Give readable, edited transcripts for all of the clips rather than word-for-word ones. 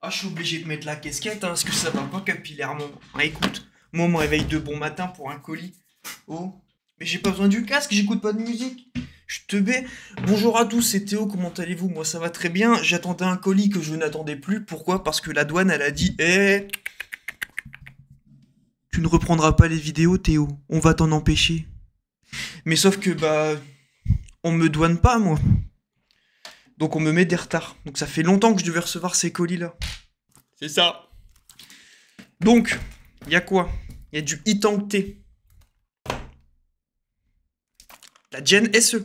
Ah, je suis obligé de mettre la casquette, hein, parce que ça va pas capillairement. Ah, écoute, moi, on me réveille de bon matin pour un colis. Oh, mais j'ai pas besoin du casque, j'écoute pas de musique. Je te bais. Bonjour à tous, c'est Théo, comment allez-vous? Moi, ça va très bien. J'attendais un colis que je n'attendais plus. Pourquoi? Parce que la douane, elle a dit hey, tu ne reprendras pas les vidéos, Théo. On va t'en empêcher. Mais sauf que, bah, on me douane pas, moi. Donc on me met des retards. Donc ça fait longtemps que je devais recevoir ces colis-là. C'est ça. Donc, il y a quoi? Il y a du iTank T. La Gen SE.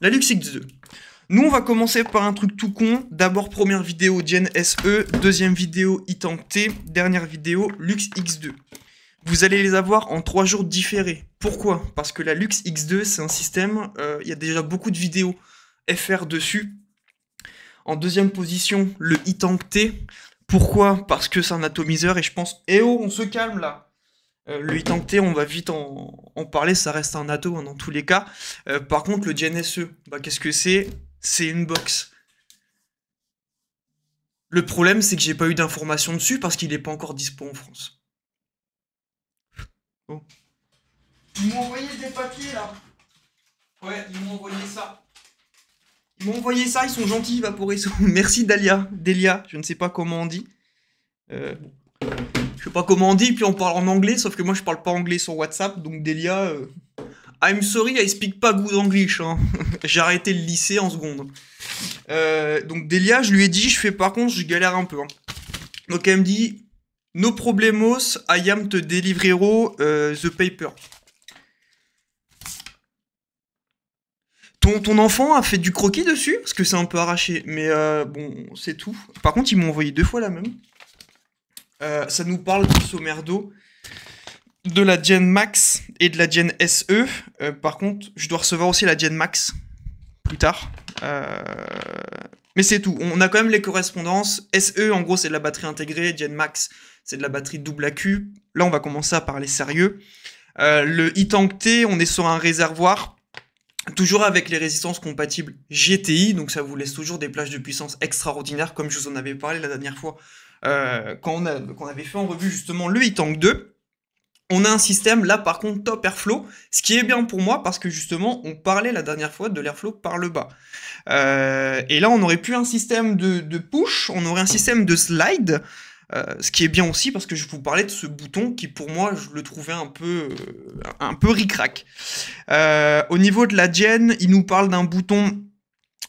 La Luxe X2. Nous, on va commencer par un truc tout con. D'abord, première vidéo Gen SE. Deuxième vidéo iTank T. Dernière vidéo Luxe X2. Vous allez les avoir en 3 jours différés. Pourquoi? Parce que la Luxe X2, c'est un système... Il y a déjà beaucoup de vidéos FR dessus. En deuxième position, le iTank T. Pourquoi? Parce que c'est un atomiseur et je pense... Eh oh, on se calme là. Le iTank T, on va vite en parler, ça reste un ato hein, dans tous les cas. Par contre, le Gen SE, bah, qu'est-ce que c'est? C'est une box. Le problème, c'est que j'ai pas eu d'informations dessus parce qu'il n'est pas encore dispo en France. Oh. Ils m'ont envoyé des papiers là. Ouais, ils m'ont envoyé ça. Ils m'ont envoyé ça, ils sont gentils, Vaporesso. Merci Dahlia, Delia, je ne sais pas comment on dit. Je sais pas comment on dit, puis on parle en anglais, sauf que moi je parle pas anglais sur WhatsApp, donc Delia... I'm sorry, I speak pas good English. Hein. J'ai arrêté le lycée en seconde. Donc Delia, je lui ai dit, je fais par contre, je galère un peu. Hein. Donc elle me dit, no problemos, I am te deliverero the paper. Ton enfant a fait du croquis dessus, parce que c'est un peu arraché, mais bon, c'est tout. Par contre, ils m'ont envoyé 2 fois la même. Ça nous parle, grosso merdo, de la Gen Max et de la Gen SE. Par contre, je dois recevoir aussi la Gen Max, plus tard. Mais c'est tout, on a quand même les correspondances. SE, en gros, c'est de la batterie intégrée, Gen Max, c'est de la batterie double AQ. Là, on va commencer à parler sérieux. Le iTank T, on est sur un réservoir. Toujours avec les résistances compatibles GTI, donc ça vous laisse toujours des plages de puissance extraordinaires, comme je vous en avais parlé la dernière fois, quand on avait fait en revue justement le iTank 2. On a un système, là par contre, top airflow, ce qui est bien pour moi, parce que justement, on parlait la dernière fois de l'airflow par le bas. Et là, on n'aurait plus un système de push, on aurait un système de slide, ce qui est bien aussi, parce que je vous parlais de ce bouton qui, pour moi, je le trouvais un peu ric-rac. Au niveau de la Gen, il nous parle d'un bouton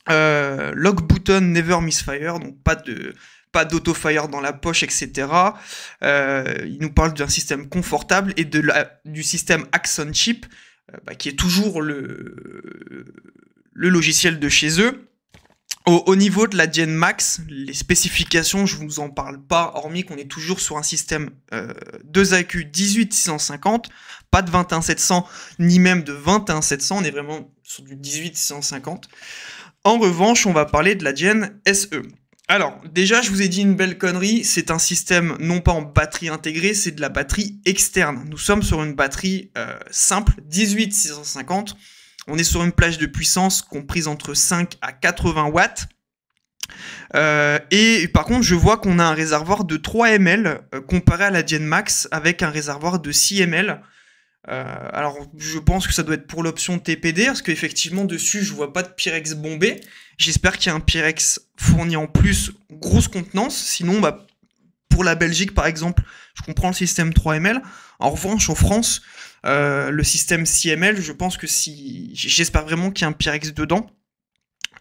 Lock Button Never Misfire, donc pas d'autofire dans la poche, etc. Il nous parle d'un système confortable et du système Axon Chip, qui est toujours le logiciel de chez eux. Au niveau de la Gen Max, les spécifications, je ne vous en parle pas, hormis qu'on est toujours sur un système 2AQ 18650, pas de 21700, ni même de 21700, on est vraiment sur du 18650. En revanche, on va parler de la Gen SE. Alors, déjà, je vous ai dit une belle connerie, c'est un système non pas en batterie intégrée, c'est de la batterie externe. Nous sommes sur une batterie simple, 18650. On est sur une plage de puissance comprise entre 5 à 80 watts. Et par contre, je vois qu'on a un réservoir de 3 ml comparé à la Gen Max avec un réservoir de 6 ml. Alors, je pense que ça doit être pour l'option TPD, parce qu'effectivement, dessus, je vois pas de Pyrex bombé. J'espère qu'il y a un Pyrex fourni en plus, grosse contenance. Sinon, bah, pour la Belgique, par exemple, je comprends le système 3 ml. En revanche, en France... le système 6 ml, je pense que j'espère vraiment qu'il y a un Pyrex dedans.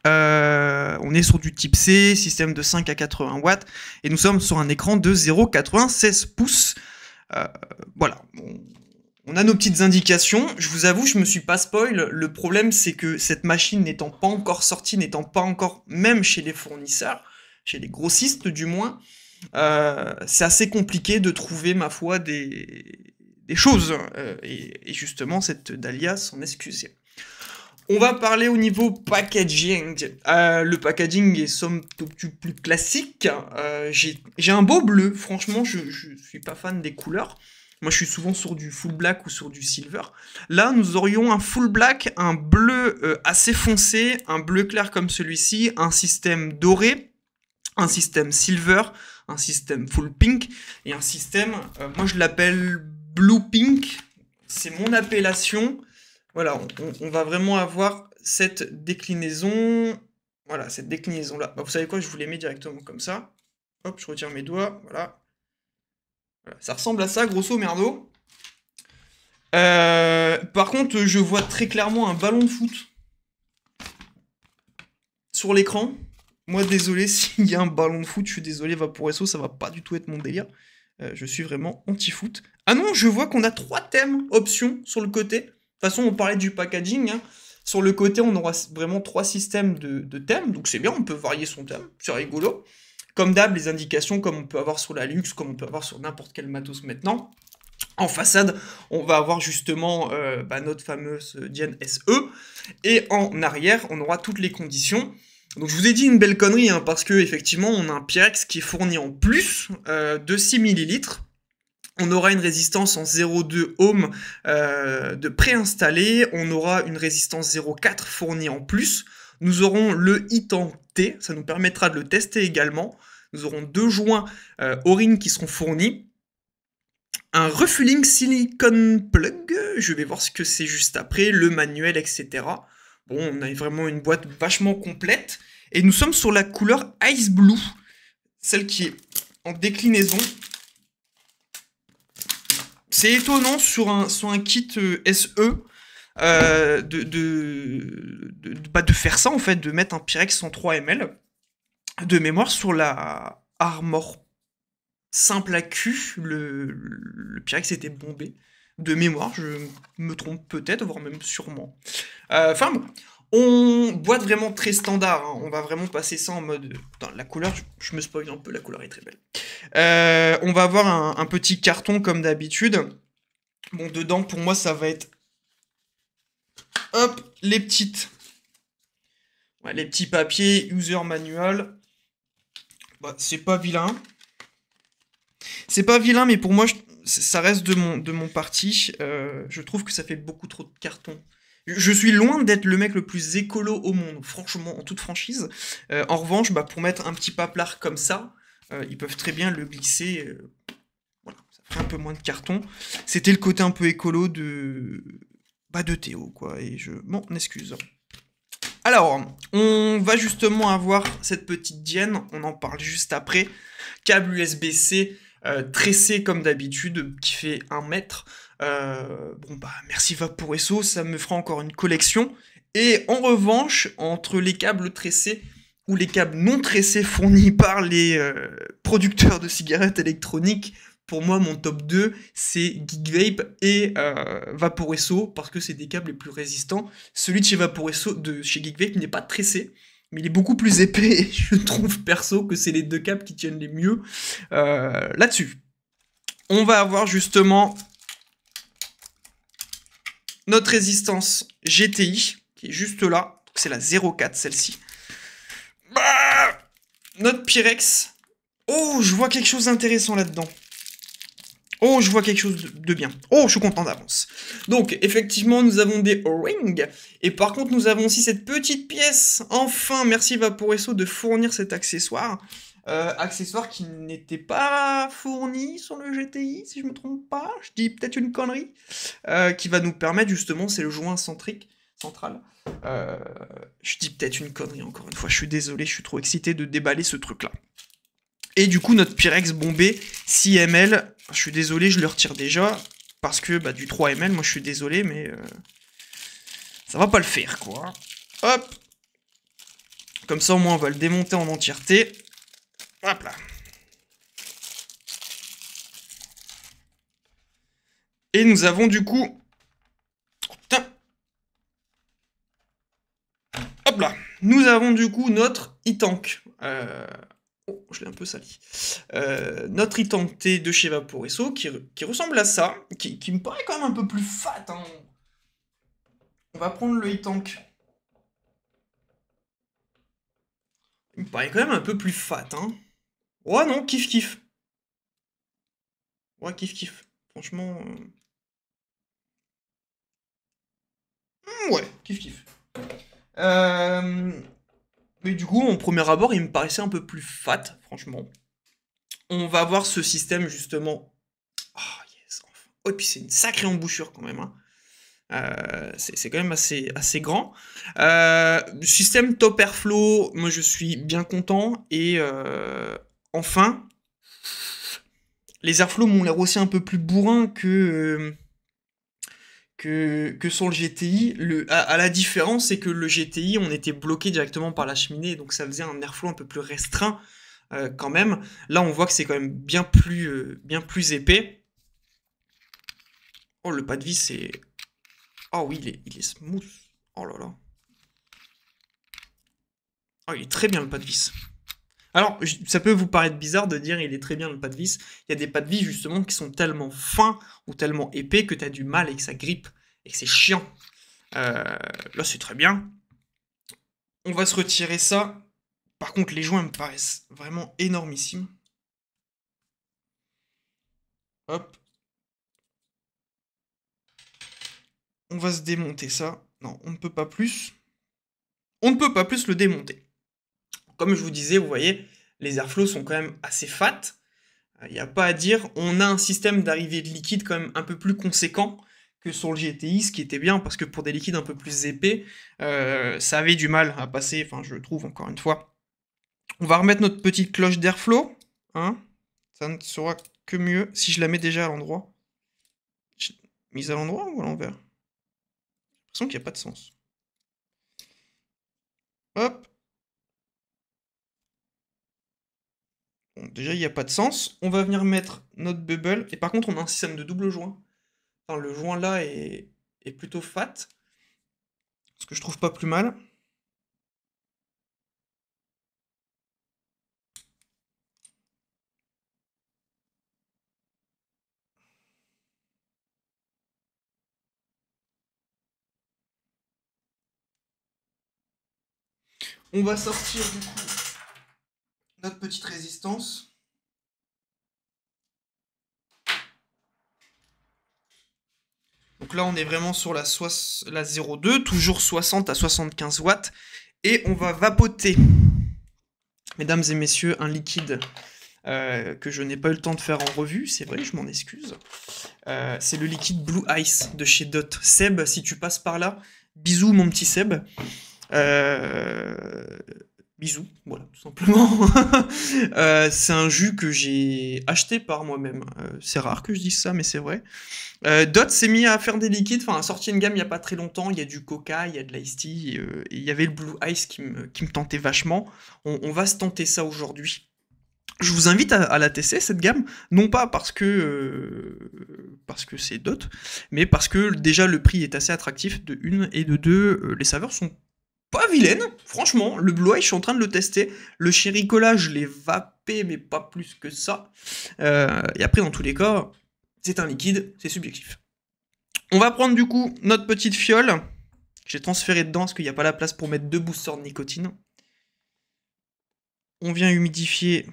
On est sur du type C, système de 5 à 80 watts, et nous sommes sur un écran de 0,96 pouces. Voilà, on a nos petites indications. Je vous avoue, je me suis pas spoil. Le problème, c'est que cette machine n'étant pas encore sortie, n'étant pas encore, même chez les fournisseurs, chez les grossistes du moins, c'est assez compliqué de trouver, ma foi, des choses, et justement cette Dahlia s'en excusait. On va parler au niveau packaging. Le packaging est somme toute plus classique. J'ai un beau bleu, franchement je suis pas fan des couleurs. Moi je suis souvent sur du full black ou sur du silver. Là nous aurions un full black, un bleu assez foncé, un bleu clair comme celui-ci, un système doré, un système silver, un système full pink et un système, moi je l'appelle blue pink, c'est mon appellation. Voilà, on va vraiment avoir cette déclinaison, voilà, cette déclinaison là. Bah, vous savez quoi, je vous les mets directement comme ça, hop, je retire mes doigts, voilà. Voilà, ça ressemble à ça, grosso merdo. Par contre, je vois très clairement un ballon de foot sur l'écran. Moi, désolé, s'il y a un ballon de foot, je suis désolé, Vaporesso, ça va pas du tout être mon délire. Je suis vraiment anti-foot. Ah non, je vois qu'on a 3 thèmes options sur le côté. De toute façon, on parlait du packaging. Hein. Sur le côté, on aura vraiment 3 systèmes de thèmes. Donc c'est bien, on peut varier son thème, c'est rigolo. Comme d'hab, les indications comme on peut avoir sur la Luxe, comme on peut avoir sur n'importe quel matos maintenant. En façade, on va avoir justement notre fameuse Gen SE. Et en arrière, on aura toutes les conditions. Donc je vous ai dit une belle connerie, hein, parce que effectivement on a un Pyrex qui est fourni en plus de 6 ml. On aura une résistance en 0,2 ohm de préinstallée. On aura une résistance 0,4 fournie en plus. Nous aurons le iTank T, ça nous permettra de le tester également. Nous aurons 2 joints O-ring qui seront fournis. Un refueling silicone plug, je vais voir ce que c'est juste après, le manuel, etc. Bon, on a vraiment une boîte vachement complète. Et nous sommes sur la couleur Ice Blue, celle qui est en déclinaison. C'est étonnant sur un kit SE de faire ça, en fait, de mettre un Pyrex 103 ml de mémoire sur la Armor Simple à Q, le Pyrex était bombé, de mémoire, je me trompe peut-être, voire même sûrement. Enfin bon, on boîte vraiment très standard, hein. On va vraiment passer ça en mode... Putain, la couleur, je me spoil un peu, la couleur est très belle. On va avoir un petit carton comme d'habitude. Bon, dedans, pour moi, ça va être... Hop, les petites... Ouais, les petits papiers, user manual. Bah, c'est pas vilain. C'est pas vilain, mais pour moi, ça reste de mon parti. Je trouve que ça fait beaucoup trop de cartons. Je suis loin d'être le mec le plus écolo au monde, franchement, en toute franchise. En revanche, bah, pour mettre un petit paplard comme ça, ils peuvent très bien le glisser. Voilà, ça ferait un peu moins de carton. C'était le côté un peu écolo de Théo, quoi, et je m'en excuse. Alors, on va justement avoir cette petite dienne, on en parle juste après. Câble USB-C, tressé comme d'habitude, qui fait 1 mètre. Bon bah, merci Vaporesso, ça me fera encore une collection. Et en revanche, entre les câbles tressés ou les câbles non tressés fournis par les producteurs de cigarettes électroniques, pour moi, mon top 2, c'est Geekvape et Vaporesso, parce que c'est des câbles les plus résistants. Celui de chez Vaporesso, de chez Geekvape, n'est pas tressé, mais il est beaucoup plus épais, et je trouve perso que c'est les 2 câbles qui tiennent les mieux là-dessus. On va avoir justement notre résistance GTI, qui est juste là, c'est la 0,4 celle-ci. Bah, notre Pyrex. Oh, je vois quelque chose d'intéressant là-dedans. Oh, je vois quelque chose de bien. Oh, je suis content d'avance. Donc, effectivement, nous avons des O-rings. Et par contre, nous avons aussi cette petite pièce. Enfin, merci Vaporesso de fournir cet accessoire. Accessoire qui n'était pas fourni sur le GTI, si je me trompe pas. Je dis peut-être une connerie. Qui va nous permettre, justement, c'est le joint central. Je dis peut-être une connerie, encore une fois. Je suis désolé, je suis trop excité de déballer ce truc-là. Et du coup, notre Pyrex bombé 6 ml, je suis désolé, je le retire déjà, parce que bah, du 3 ml, moi je suis désolé, mais ça va pas le faire, quoi. Hop. Comme ça, au moins, on va le démonter en entièreté. Hop là. Et nous avons du coup... Oh, putain. Hop là. Nous avons du coup notre iTank. Oh, je l'ai un peu sali. Notre iTank T de chez Vaporesso qui ressemble à ça, qui me paraît quand même un peu plus fat. Hein. On va prendre le iTank. Il me paraît quand même un peu plus fat. Hein. Ouais, non, kiff kiff. Ouais, kiff kiff. Franchement. Ouais, kiff kiff. Mais du coup, en premier abord, il me paraissait un peu plus fat, franchement. On va voir ce système, justement. Oh, yes, enfin. Oh, et puis c'est une sacrée embouchure, quand même. Hein. C'est quand même assez grand. Système top airflow, moi je suis bien content. Et enfin, les airflows m'ont l'air aussi un peu plus bourrin que sur le GTI. À la différence, c'est que le GTI, on était bloqué directement par la cheminée, donc ça faisait un airflow un peu plus restreint quand même. Là, on voit que c'est quand même bien plus épais. Oh, le pas de vis, c'est... Oh oui, il est smooth. Oh là là. Oh, il est très bien le pas de vis. Alors, ça peut vous paraître bizarre de dire il est très bien le pas de vis. Il y a des pas de vis justement qui sont tellement fins ou tellement épais que tu as du mal et que ça grippe et que c'est chiant. Là, c'est très bien. On va se retirer ça. Par contre, les joints me paraissent vraiment énormissimes. Hop. On va se démonter ça. Non, on ne peut pas plus. On ne peut pas plus le démonter. Comme je vous disais, vous voyez, les airflows sont quand même assez fat. Il n'y a pas à dire. On a un système d'arrivée de liquide quand même un peu plus conséquent que sur le GTI, ce qui était bien parce que pour des liquides un peu plus épais, ça avait du mal à passer. Enfin, je trouve, encore une fois. On va remettre notre petite cloche d'airflow. Hein, ça ne sera que mieux si je la mets déjà à l'endroit. Mise à l'endroit ou à l'envers? J'ai l'impression qu'il n'y a pas de sens. Hop. Bon, déjà, il n'y a pas de sens. On va venir mettre notre bubble. Et par contre, on a un système de double joint. Enfin, le joint là est plutôt fat. Ce que je trouve pas plus mal. On va sortir du coup notre petite résistance. Donc là on est vraiment sur la 0,2, toujours 60 à 75 watts. Et on va vapoter, mesdames et messieurs, un liquide que je n'ai pas eu le temps de faire en revue. C'est vrai, je m'en excuse. C'est le liquide Blue Ice de chez Dot. Seb, si tu passes par là, bisous mon petit Seb. Bisous, voilà, tout simplement. C'est un jus que j'ai acheté par moi-même. C'est rare que je dise ça, mais c'est vrai. Dot s'est mis à faire des liquides, enfin à sortir une gamme il n'y a pas très longtemps. Il y a du coca, il y a de l'ice tea, et il y avait le Blue Ice qui me tentait vachement. On va se tenter ça aujourd'hui. Je vous invite à la tester, cette gamme, non pas parce que c'est Dot, mais parce que déjà le prix est assez attractif, de une, et de deux, les saveurs sont pas vilaines, franchement. Le Blue Eye, je suis en train de le tester. Le Cherry Cola, je l'ai vapé, mais pas plus que ça. Et après, dans tous les cas, c'est un liquide, c'est subjectif. On va prendre du coup notre petite fiole. J'ai transféré dedans parce qu'il n'y a pas la place pour mettre deux boosters de nicotine. On vient humidifier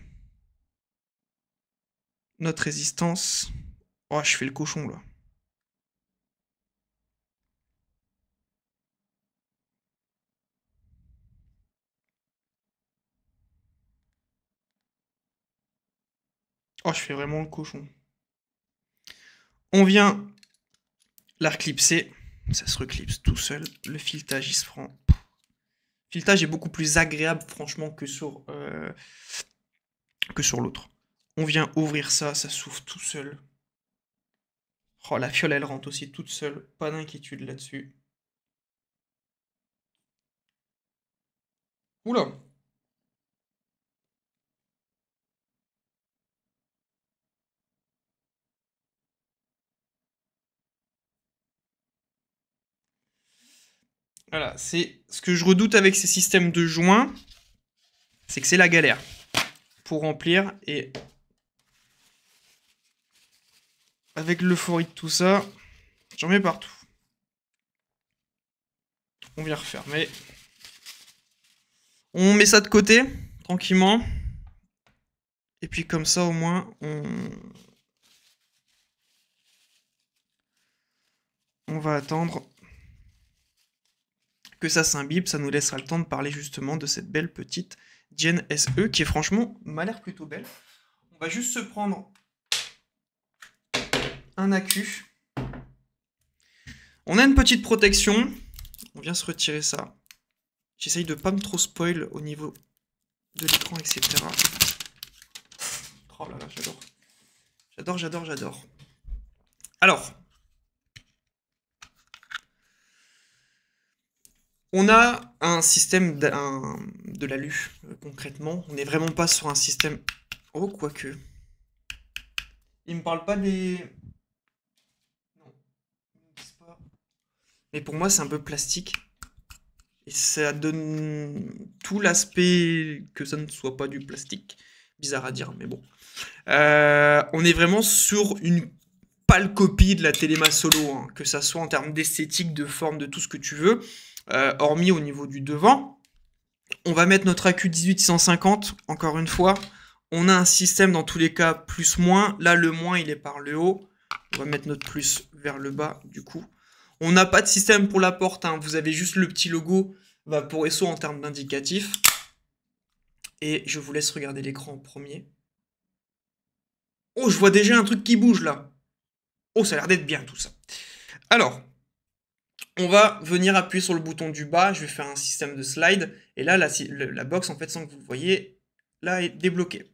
notre résistance. Oh, je fais le cochon là. Oh, je fais vraiment le cochon. On vient la reclipser. Ça se reclipse tout seul. Le filetage, il se prend. Le filetage est beaucoup plus agréable, franchement, que sur l'autre. On vient ouvrir ça, ça s'ouvre tout seul. Oh, la fiole, elle rentre aussi toute seule. Pas d'inquiétude là-dessus. Oula! Voilà, c'est ce que je redoute avec ces systèmes de joints, c'est que c'est la galère pour remplir, et avec l'euphorie de tout ça, j'en mets partout. On vient refermer. On met ça de côté, tranquillement. Et puis comme ça, au moins, on va attendre que ça s'imbibe, ça nous laissera le temps de parler justement de cette belle petite Gen SE qui est franchement, m'a l'air plutôt belle. On va juste se prendre un accu. On a une petite protection, on vient se retirer ça. J'essaye de pas me trop spoil au niveau de l'écran, etc. Oh là là, j'adore. J'adore, j'adore, j'adore. Alors, on a un système de l'alu, concrètement. On n'est vraiment pas sur un système... Oh, quoique. Il me parle pas des... Non, il me dit pas. Mais pour moi, c'est un peu plastique. Et ça donne tout l'aspect que ça ne soit pas du plastique. Bizarre à dire, mais bon. On est vraiment sur une pâle copie de la Téléma Solo, hein, que ça soit en termes d'esthétique, de forme, de tout ce que tu veux, hormis au niveau du devant. On va mettre notre AQ 1850, encore une fois. On a un système dans tous les cas plus-moins. Là, le moins, il est par le haut. On va mettre notre plus vers le bas, du coup. On n'a pas de système pour la porte, hein. Vous avez juste le petit logo Vaporesso en termes d'indicatif. Et je vous laisse regarder l'écran en premier. Oh, je vois déjà un truc qui bouge là. Oh, ça a l'air d'être bien tout ça. Alors, on va venir appuyer sur le bouton du bas. Je vais faire un système de slide. Et là, la box, en fait, sans que vous le voyez, là, est débloquée.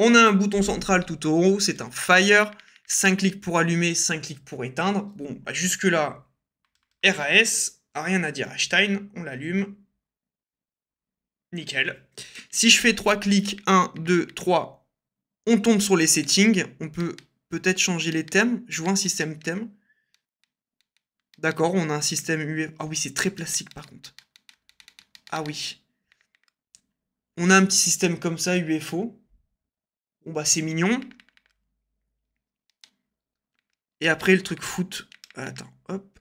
On a un bouton central tout au haut. C'est un fire. 5 clics pour allumer, 5 clics pour éteindre. Bon, bah, jusque-là, RAS. Rien à dire. Einstein, on l'allume. Nickel. Si je fais 3 clics, 1, 2, 3, on tombe sur les settings. On peut peut-être changer les thèmes. Je vois un système thème. D'accord, on a un système UF. Ah oui, c'est très plastique par contre. Ah oui. On a un petit système comme ça, UFO. Bon bah c'est mignon. Et après le truc foot. Attends, hop.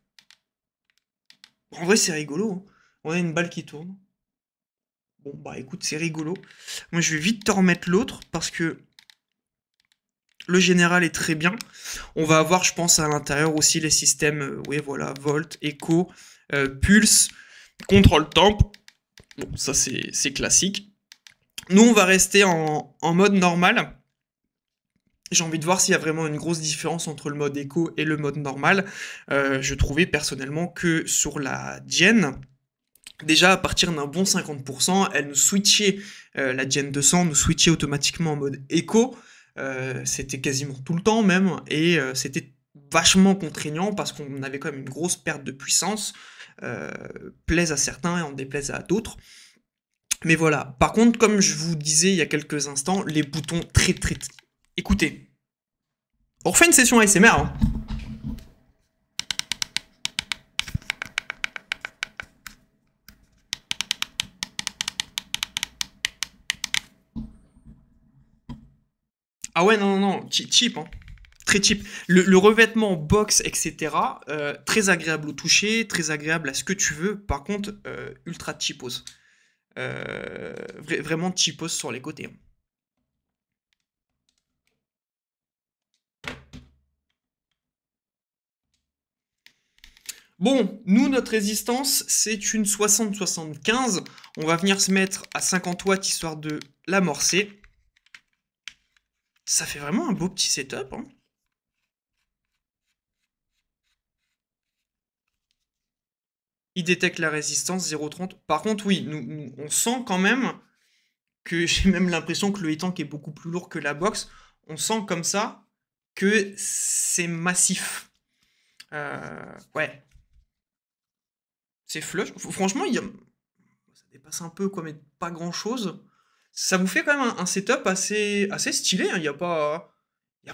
En vrai c'est rigolo, hein. On a une balle qui tourne. Bon, bah écoute, c'est rigolo. Moi, je vais vite te remettre l'autre parce que le général est très bien. On va avoir, je pense, à l'intérieur aussi les systèmes, oui, voilà, Volt, Echo, Pulse, Control Temp. Bon, ça, c'est classique. Nous, on va rester en mode normal. J'ai envie de voir s'il y a vraiment une grosse différence entre le mode Echo et le mode normal. Je trouvais personnellement que sur la Gen... Déjà, à partir d'un bon 50%, elle nous switchait, la Gen 200 nous switchait automatiquement en mode éco. C'était quasiment tout le temps même, et c'était vachement contraignant parce qu'on avait quand même une grosse perte de puissance, plaise à certains et en déplaise à d'autres. Mais voilà, par contre, comme je vous disais il y a quelques instants, les boutons très... Écoutez, on refait une session ASMR, hein. Ah ouais, non, cheap, hein. Très cheap. Le revêtement box, etc., très agréable au toucher, très agréable à ce que tu veux, par contre, ultra cheapos. Vraiment cheapos sur les côtés. Bon, nous, notre résistance, c'est une 60-75. On va venir se mettre à 50 watts, histoire de l'amorcer. Ça fait vraiment un beau petit setup, hein. Il détecte la résistance 0,30. Par contre, oui, nous, on sent quand même que j'ai même l'impression que le iTank est beaucoup plus lourd que la box. On sent comme ça que c'est massif. Ouais. C'est flush. Franchement, ça dépasse un peu, quoi, mais pas grand-chose. Ça vous fait quand même un setup assez stylé, hein. Il n'y a pas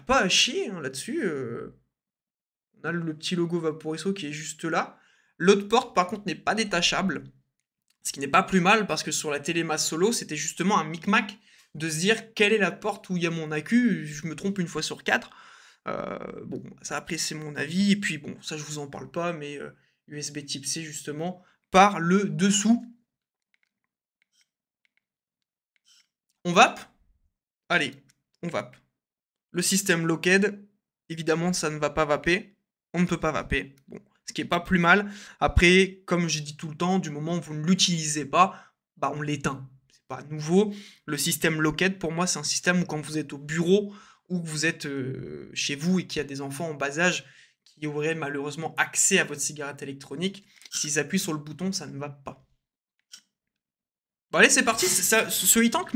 à chier, hein, là-dessus. On a le petit logo Vaporesso qui est juste là. L'autre porte, par contre, n'est pas détachable, ce qui n'est pas plus mal, parce que sur la Téléma Solo, c'était justement un micmac de se dire quelle est la porte où il y a mon AQ, je me trompe une fois sur 4. Bon, ça après, c'est mon avis, et puis bon, ça je vous en parle pas, mais USB type C, justement, par le dessous. On vape? Allez, on vape. Le système locked, évidemment, ça ne va pas vaper. On ne peut pas vaper. Bon, ce qui n'est pas plus mal. Après, comme j'ai dit tout le temps, du moment où vous ne l'utilisez pas, bah on l'éteint. C'est pas nouveau. Le système loquette, pour moi, c'est un système où quand vous êtes au bureau ou que vous êtes chez vous et qu'il y a des enfants en bas âge qui auraient malheureusement accès à votre cigarette électronique, s'ils appuient sur le bouton, ça ne va pas. Bon allez, c'est parti. Ça, ce iTank,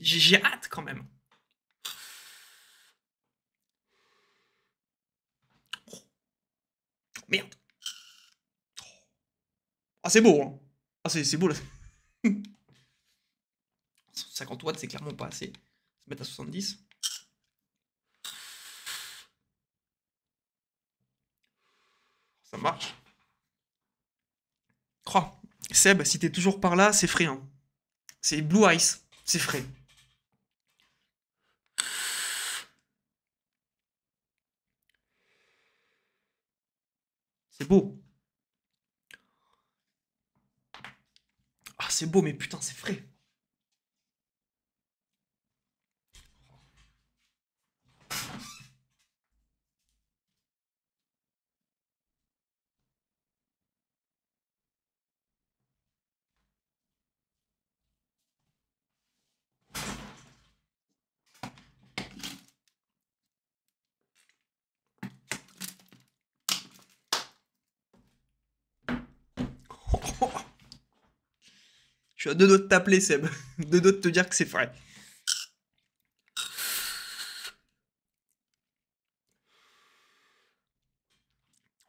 j'ai hâte quand même. Merde. Ah c'est beau, hein. Ah c'est beau là. 50 watts, c'est clairement pas assez. On se met à 70. Ça marche. Oh. Seb, si t'es toujours par là, c'est frais, hein. C'est Blue Ice, c'est frais. C'est beau. Ah, c'est beau, mais putain, c'est frais. Je suis à deux doigts de t'appeler, Seb. Deux doigts de te dire que c'est frais.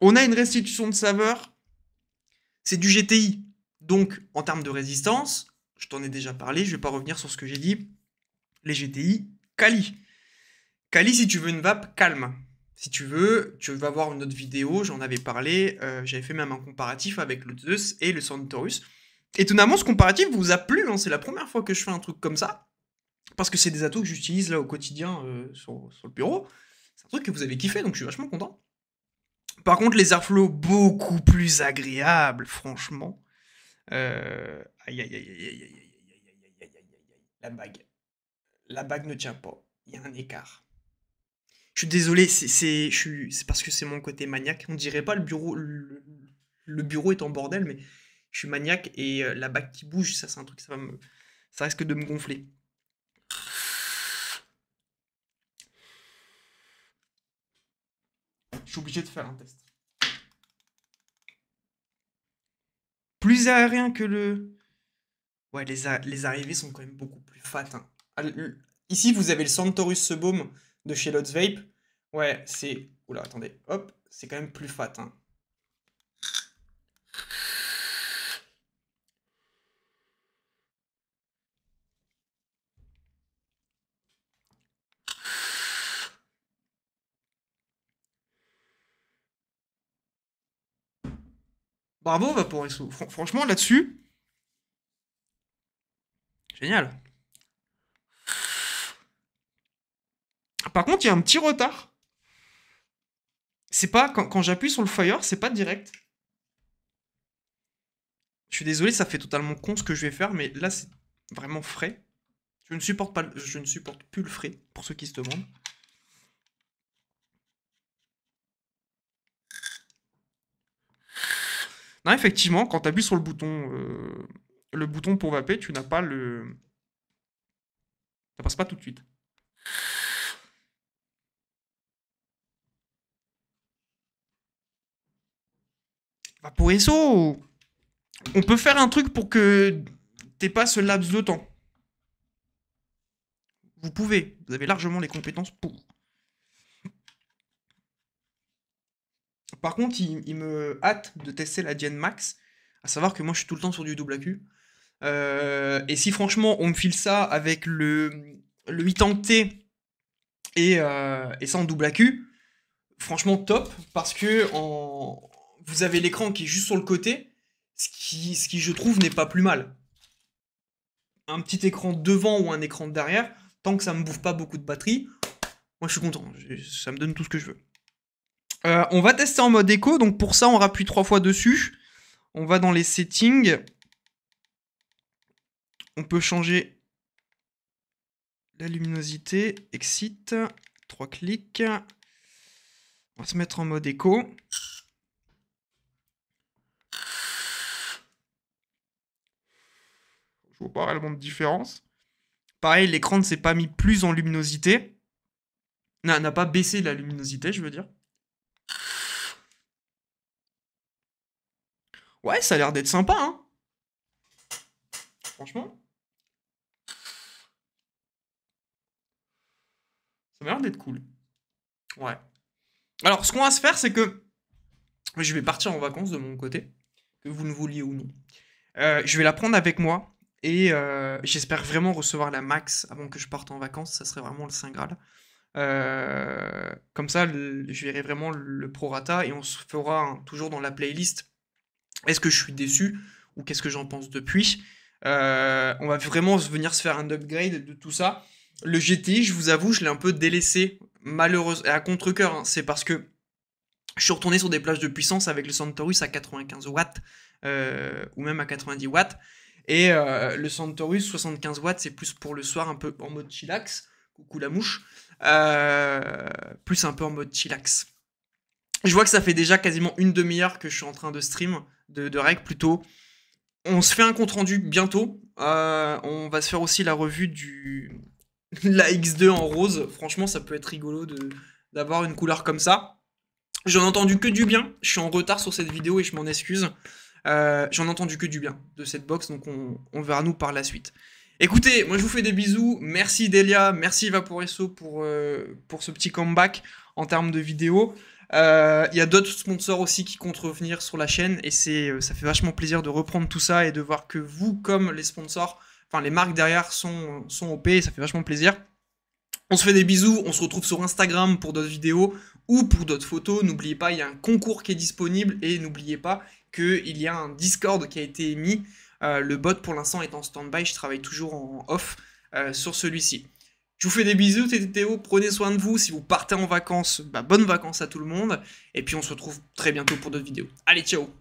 On a une restitution de saveur. C'est du GTI. Donc, en termes de résistance, je t'en ai déjà parlé, je ne vais pas revenir sur ce que j'ai dit. Les GTI, Kali. Kali, si tu veux une vape, calme. Si tu veux, tu vas voir une autre vidéo, j'en avais parlé. J'avais fait même un comparatif avec le Zeus et le Centaurus. Étonnamment, ce comparatif vous a plu, hein. C'est la première fois que je fais un truc comme ça, parce que c'est des atouts que j'utilise là au quotidien sur le bureau. C'est un truc que vous avez kiffé, donc je suis vachement content. Par contre, les airflows, beaucoup plus agréables, franchement. Aïe, aïe, aïe, aïe, aïe, aïe, aïe, aïe, aïe, aïe, la bague ne tient pas, il y a un écart. Je suis désolé, c'est parce que c'est mon côté maniaque. On dirait pas le bureau, le bureau est en bordel, mais... Je suis maniaque et la bague qui bouge, ça c'est un truc, ça risque de me gonfler. Je suis obligé de faire un test. Plus aérien que le... Ouais, les arrivées sont quand même beaucoup plus fat. Hein. Ici, vous avez le Centaurus Sebum de chez Lost Vape. Ouais, c'est... Oula, attendez, hop, c'est quand même plus fat. Hein. Bravo Vaporesso, franchement là-dessus, génial. Par contre, il y a un petit retard. C'est pas quand j'appuie sur le fire, c'est pas direct. Je suis désolé, ça fait totalement con ce que je vais faire, mais là c'est vraiment frais. Je ne supporte plus le frais pour ceux qui se demandent. Non, effectivement, quand tu appuies sur le bouton pour vaper, tu n'as pas le... Ça passe pas tout de suite. Vaporesso, on peut faire un truc pour que t'aies pas ce laps de temps. Vous pouvez, vous avez largement les compétences pour... Par contre, il me hâte de tester la Gen Max, à savoir que moi je suis tout le temps sur du double AQ. Et si franchement on me file ça avec le iTank T et ça en double AQ, franchement top, parce que vous avez l'écran qui est juste sur le côté, ce qui je trouve n'est pas plus mal. Un petit écran devant ou un écran derrière, tant que ça ne me bouffe pas beaucoup de batterie, moi je suis content, ça me donne tout ce que je veux. On va tester en mode éco, donc pour ça on rappuie 3 fois dessus, on va dans les settings, on peut changer la luminosité, exit, 3 clics, on va se mettre en mode éco, Je vois pas réellement de différence. Pareil, l'écran ne s'est pas mis plus en luminosité. N'a pas baissé la luminosité, je veux dire. Ouais, ça a l'air d'être sympa, hein. Franchement. Ça m'a l'air d'être cool. Ouais. Alors, ce qu'on va se faire, c'est que... je vais partir en vacances de mon côté, que vous ne vouliez ou non. Je vais la prendre avec moi. Et j'espère vraiment recevoir la Max avant que je parte en vacances. Ça serait vraiment le Saint Graal. Comme ça, je verrai vraiment le prorata. Et on se fera hein, toujours dans la playlist. Est-ce que je suis déçu ou qu'est-ce que j'en pense depuis? On va vraiment venir se faire un upgrade de tout ça. Le GTI, je vous avoue, je l'ai un peu délaissé. Malheureusement, à contre-cœur. Hein, c'est parce que je suis retourné sur des plages de puissance avec le Centaurus à 95 watts. Ou même à 90 watts. Et le Centaurus, 75 watts, c'est plus pour le soir, un peu en mode chillax. Coucou la mouche. Plus un peu en mode chillax. Je vois que ça fait déjà quasiment une demi-heure que je suis en train de stream, de rec plutôt. On se fait un compte-rendu bientôt. On va se faire aussi la revue du la X2 en rose. Franchement, ça peut être rigolo d'avoir une couleur comme ça. J'en ai entendu que du bien. Je suis en retard sur cette vidéo et je m'en excuse. J'en ai entendu que du bien de cette box, donc on verra nous par la suite. Écoutez, moi je vous fais des bisous, merci Delia, merci Vaporesso pour ce petit comeback en termes de vidéo. Il y a d'autres sponsors aussi qui comptent revenir sur la chaîne et ça fait vachement plaisir de reprendre tout ça et de voir que vous, comme les sponsors, enfin les marques derrière sont OP et ça fait vachement plaisir. On se fait des bisous, on se retrouve sur Instagram pour d'autres vidéos ou pour d'autres photos. N'oubliez pas, il y a un concours qui est disponible et n'oubliez pas qu'il y a un Discord qui a été émis. Le bot pour l'instant est en stand-by, je travaille toujours en off sur celui-ci. Je vous fais des bisous, Théo, prenez soin de vous. Si vous partez en vacances, bah, bonnes vacances à tout le monde. Et puis on se retrouve très bientôt pour d'autres vidéos. Allez, ciao!